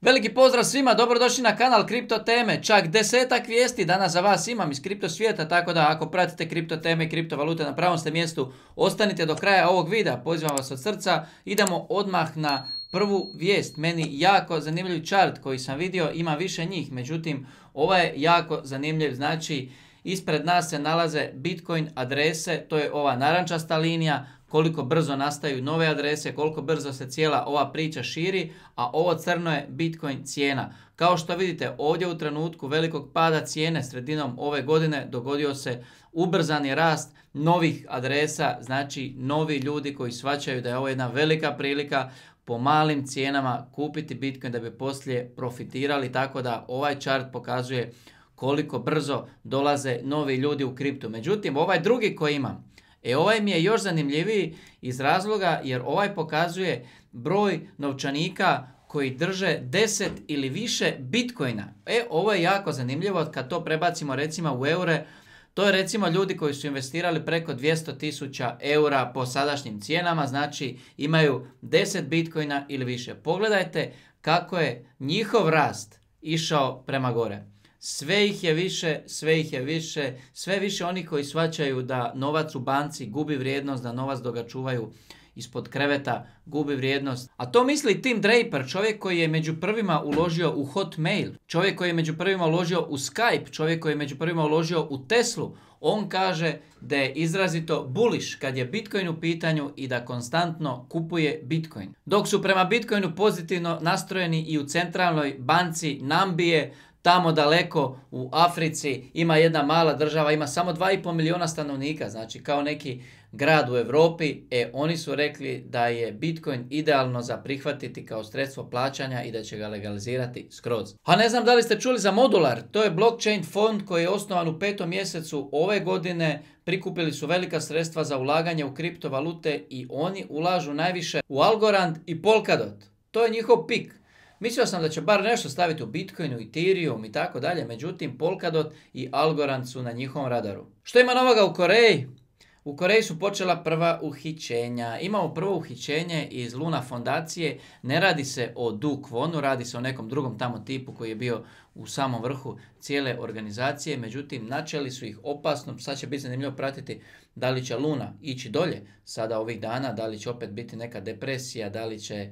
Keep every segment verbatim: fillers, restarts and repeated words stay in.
Veliki pozdrav svima, dobrodošli na kanal Kripto Teme. Čak desetak vijesti danas za vas imam iz kripto svijeta, tako da ako pratite kripto teme i kriptovalute na pravom ste mjestu, ostanite do kraja ovog videa, pozivam vas od srca. Idemo odmah na prvu vijest, meni jako zanimljiv chart koji sam vidio, ima više njih, međutim ovaj je jako zanimljiv, znači ispred nas se nalaze Bitcoin adrese, to je ova narančasta linija, koliko brzo nastaju nove adrese, koliko brzo se cijela ova priča širi, a ovo crno je Bitcoin cijena. Kao što vidite ovdje u trenutku velikog pada cijene sredinom ove godine dogodio se ubrzani rast novih adresa, znači novi ljudi koji shvaćaju da je ovo jedna velika prilika po malim cijenama kupiti Bitcoin da bi poslije profitirali, tako da ovaj chart pokazuje koliko brzo dolaze novi ljudi u kriptu. Međutim, ovaj drugi koji imam, E ovaj mi je još zanimljiviji iz razloga jer ovaj pokazuje broj novčanika koji drže deset ili više bitcoina. E ovo je jako zanimljivo kad to prebacimo recimo u eure. To je recimo ljudi koji su investirali preko dvjesto tisuća eura po sadašnjim cijenama, znači imaju deset bitcoina ili više. Pogledajte kako je njihov rast išao prema gore. Sve ih je više, sve ih je više, sve više oni koji shvaćaju da novac u banci gubi vrijednost, da novac dok ga čuvaju ispod kreveta gubi vrijednost. A to misli Tim Draper, čovjek koji je među prvima uložio u Hotmail, čovjek koji je među prvima uložio u Skype, čovjek koji je među prvima uložio u Teslu. On kaže da je izrazito bullish kad je Bitcoin u pitanju i da konstantno kupuje Bitcoin. Dok su prema Bitcoinu pozitivno nastrojeni i u centralnoj banci Namibije, tamo daleko u Africi ima jedna mala država, ima samo dva i pol miliona stanovnika, znači kao neki grad u Europi. E oni su rekli da je Bitcoin idealno za prihvatiti kao sredstvo plaćanja i da će ga legalizirati skroz. A ne znam da li ste čuli za Modular, to je blockchain fond koji je osnovan u petom mjesecu ove godine, prikupili su velika sredstva za ulaganje u kriptovalute i oni ulažu najviše u Algorand i Polkadot. To je njihov pik. Mislio sam da će bar nešto staviti u Bitcoinu, Ethereum i tako dalje, međutim Polkadot i Algorand su na njihovom radaru. Što ima novoga u Koreji? U Koreji su počela prva uhićenja. Imamo prvo uhićenje iz Luna fondacije, ne radi se o Du Kwonu, radi se o nekom drugom tamo tipu koji je bio u samom vrhu cijele organizacije, međutim načeli su ih opasno, sad će biti zanimljivo pratiti da li će Luna ići dolje sada ovih dana, da li će opet biti neka depresija, da li će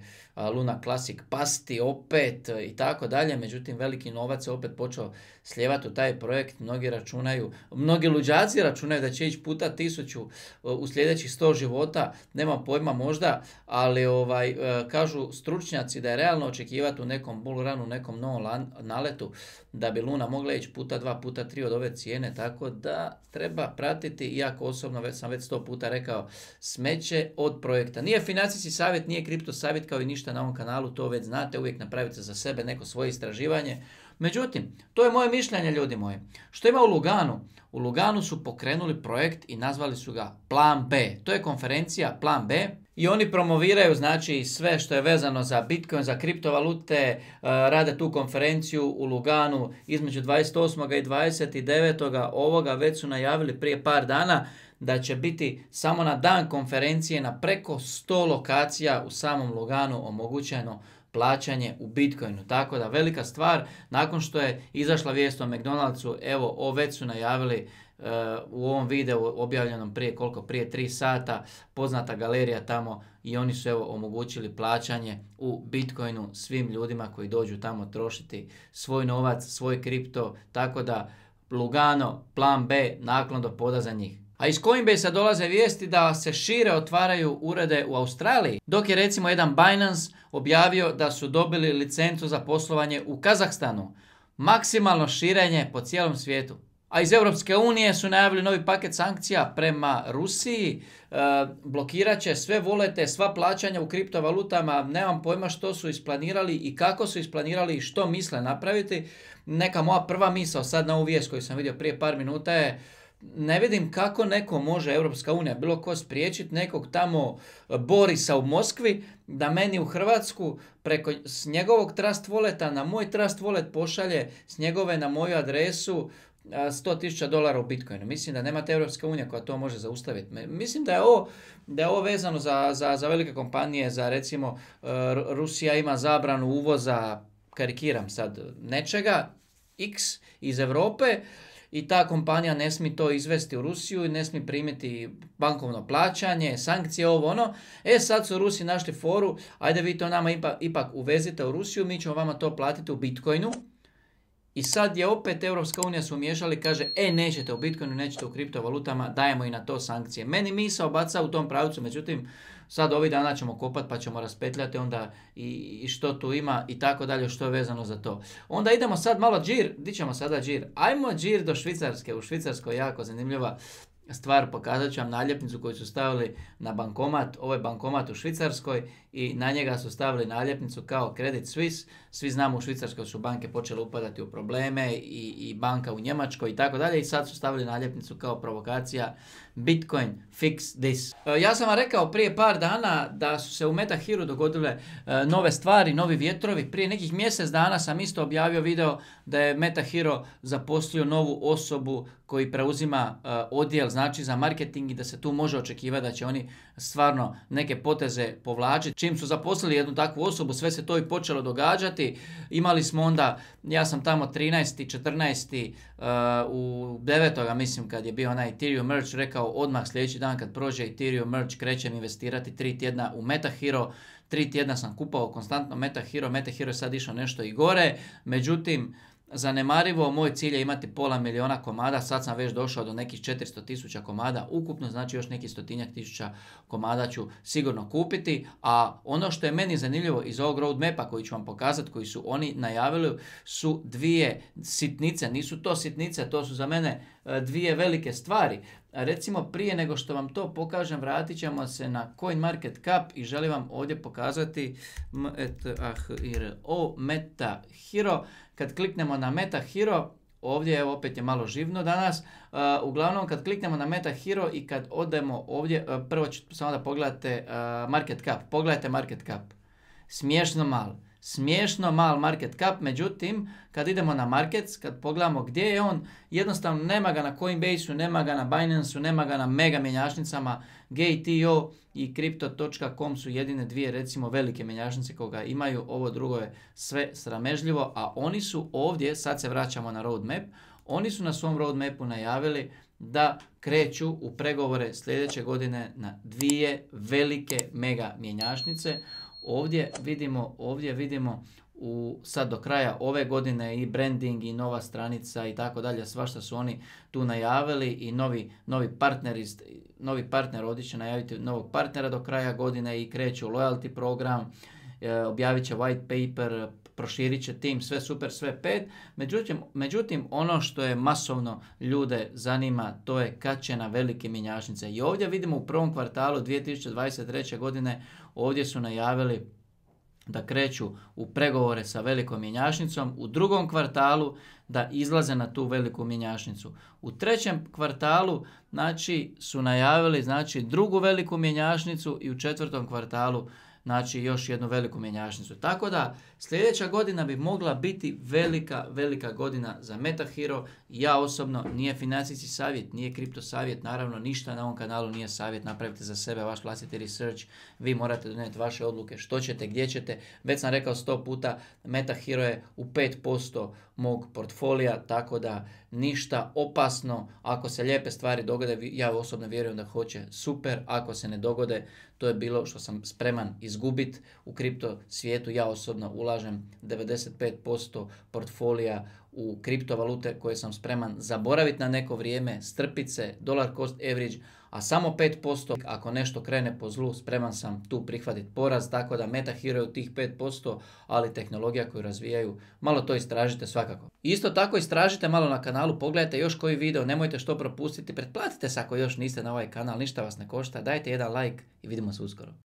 Luna Classic pasti opet i tako dalje, međutim veliki novac je opet počeo slijevati u taj projekt, mnogi računaju, mnogi luđaci računaju da će ići puta tisuću u sljedećih sto života, nema pojma možda, ali ovaj, kažu stručnjaci da je realno očekivati u nekom bull runu, u nekom novom naletu, da bi Luna mogla ići puta dva, puta tri od ove cijene, tako da treba pratiti, iako osobno već sam već sto puta rekao, smeće od projekta. Nije financijski savjet, nije kripto savjet kao i ništa na ovom kanalu, to već znate, uvijek napravite za sebe neko svoje istraživanje. Međutim, to je moje mišljenje ljudi moji. Što ima u Luganu? U Luganu su pokrenuli projekt i nazvali su ga Plan B. To je konferencija Plan B. I oni promoviraju znači sve što je vezano za Bitcoin, za kriptovalute, rade tu konferenciju u Luganu između dvadeset osmog i dvadeset devetog ovoga, već su najavili prije par dana da će biti samo na dan konferencije na preko sto lokacija u samom Luganu omogućeno plaćanje u Bitcoinu. Tako da velika stvar, nakon što je izašla vijest o McDonald'su, evo o već su najavili Uh, u ovom videu objavljenom prije koliko, prije tri sata, poznata galerija tamo i oni su evo omogućili plaćanje u Bitcoinu svim ljudima koji dođu tamo trošiti svoj novac, svoj kripto, tako da Lugano, Plan B, naklon do poda za njih. A iz Coinbase-a dolaze vijesti da se šire otvaraju urede u Australiji, dok je recimo jedan Binance objavio da su dobili licencu za poslovanje u Kazahstanu. Maksimalno širenje po cijelom svijetu. A iz Europske unije su najavili novi paket sankcija prema Rusiji, e, blokirat će sve volete, sva plaćanja u kriptovalutama, nemam pojma što su isplanirali i kako su isplanirali i što misle napraviti. Neka moja prva misao sad na ovu vijest koju sam vidio prije par minuta je, ne vidim kako neko može, Europska unija, bilo ko spriječiti nekog tamo Borisa u Moskvi, da meni u Hrvatsku preko s njegovog Trust Walleta na moj Trust Wallet pošalje s njegove na moju adresu sto tisuća dolara u Bitcoinu. Mislim da nemate Europska unija koja to može zaustaviti. Mislim da je ovo, da je ovo vezano za, za, za velike kompanije, za recimo Rusija ima zabranu uvoza karikiram sad, nečega X iz Europe i ta kompanija ne smije to izvesti u Rusiju i ne smije primiti bankovno plaćanje, sankcije, ovo ono. E sad su Rusi našli foru, ajde vi to nama ipak, ipak uvezite u Rusiju, mi ćemo vama to platiti u Bitcoinu. I sad je opet Europska unija su umješali, kaže, e nećete u Bitcoinu, nećete u kriptovalutama, dajemo i na to sankcije. Meni misao baca u tom pravcu, međutim, sad ovih dana ćemo kopat pa ćemo raspetljati onda i, i što tu ima i tako dalje, što je vezano za to. Onda idemo sad malo džir, di ćemo sada džir? Ajmo džir do Švicarske, u Švicarskoj jako zanimljiva stvar, pokazat ću vam naljepnicu koju su stavili na bankomat, ovo je bankomat u Švicarskoj i na njega su stavili naljepnicu kao Credit Suisse. Svi znamo u Švicarskoj su banke počele upadati u probleme i, i banka u Njemačkoj i tako dalje i sad su stavili naljepnicu kao provokacija Bitcoin fix this. Ja sam vam rekao prije par dana da su se u MetaHero dogodile nove stvari, novi vjetrovi. Prije nekih mjesec dana sam isto objavio video da je MetaHero zaposlio novu osobu koji preuzima odjel znači za marketing i da se tu može očekivati da će oni stvarno neke poteze povlačiti. Čim su zaposlili jednu takvu osobu, sve se to i počelo događati. Imali smo onda, ja sam tamo trinaesti četrnaesti u devetoga mislim kad je bio onaj Ethereum merge, rekao odmah sljedeći dan kad prođe Ethereum merge krećem investirati tri tjedna u MetaHero. Tri tjedna sam kupao konstantno MetaHero, MetaHero je sad išao nešto i gore, međutim zanemarivo, moj cilj je imati pola miliona komada, sad sam već došao do nekih četiristo tisuća komada ukupno, znači još nekih stotinjak tisuća komada ću sigurno kupiti, a ono što je meni zanimljivo iz ovog roadmapa koji ću vam pokazati, koji su oni najavili, su dvije sitnice, nisu to sitnice, to su za mene dvije velike stvari. Recimo prije nego što vam to pokažem, vratit ćemo se na CoinMarketCap i želim vam ovdje pokazati MetaHero, MetaHero. Kad kliknemo na MetaHero, ovdje evo, opet je malo živno danas, uh, uglavnom kad kliknemo na MetaHero i kad odemo ovdje, uh, prvo ću samo da pogledate uh, MarketCap, pogledajte MarketCap, smiješno malo. Smiješno mal market cap, međutim kad idemo na markets, kad pogledamo gdje je on, jednostavno nema ga na Coinbase-u, nema ga na Binance-u, nema ga na mega mjenjačnicama, G T O i crypto točka com su jedine dvije recimo velike mjenjačnice koga imaju, ovo drugo je sve sramežljivo, a oni su ovdje, sad se vraćamo na roadmap, oni su na svom roadmapu najavili da kreću u pregovore sljedeće godine na dvije velike mega mjenjačnice. Ovdje vidimo, ovdje vidimo u, sad do kraja ove godine i branding i nova stranica i tako dalje, svašta su oni tu najavili i novi, novi partner, iz, novi partner ovdje će najaviti novog partnera do kraja godine i kreću loyalty program, e, objavit će white paper, proširit će tim, sve super, sve pet. Međutim, međutim, ono što je masovno ljude zanima, to je kad će na velike mjenjačnice. I ovdje vidimo u prvom kvartalu dvije tisuće dvadeset treće. godine, ovdje su najavili da kreću u pregovore sa velikom mjenjačnicom, u drugom kvartalu da izlaze na tu veliku mjenjačnicu. U trećem kvartalu znači, su najavili znači, drugu veliku mjenjačnicu i u četvrtom kvartalu znači još jednu veliku mjenjačnicu. Tako da sljedeća godina bi mogla biti velika, velika godina za MetaHero. Ja osobno, nije financijski savjet, nije kripto savjet, naravno ništa na ovom kanalu nije savjet, napravite za sebe vaš vlastiti research, vi morate donijeti vaše odluke što ćete, gdje ćete. Već sam rekao sto puta, MetaHero je u pet posto mog portfolija, tako da ništa opasno. Ako se lijepe stvari dogode, ja osobno vjerujem da hoće, super, ako se ne dogode, to je bilo što sam spreman izgubiti. U kripto svijetu ja osobno ulažem devedeset pet posto portfolija u kriptovalute koje sam spreman zaboraviti na neko vrijeme, strpit se, dollar cost average, a samo pet posto ako nešto krene po zlu, spreman sam tu prihvatiti poraz, tako da MetaHero je u tih pet posto, ali tehnologija koju razvijaju, malo to istražite svakako. Isto tako istražite malo na kanalu, pogledajte još koji video, nemojte što propustiti, pretplatite se ako još niste na ovaj kanal, ništa vas ne košta, dajte jedan like i vidimo se uskoro.